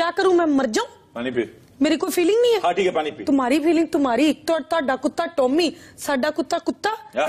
क्या करूं मैं, मर जाऊं? पानी पी। मेरी कोई फीलिंग नहीं है। हाँ ठीक है, पानी पी। तुम्हारी फीलिंग तुम्हारी, तो कुत्ता टॉमी, साडा कुत्ता कुत्ता।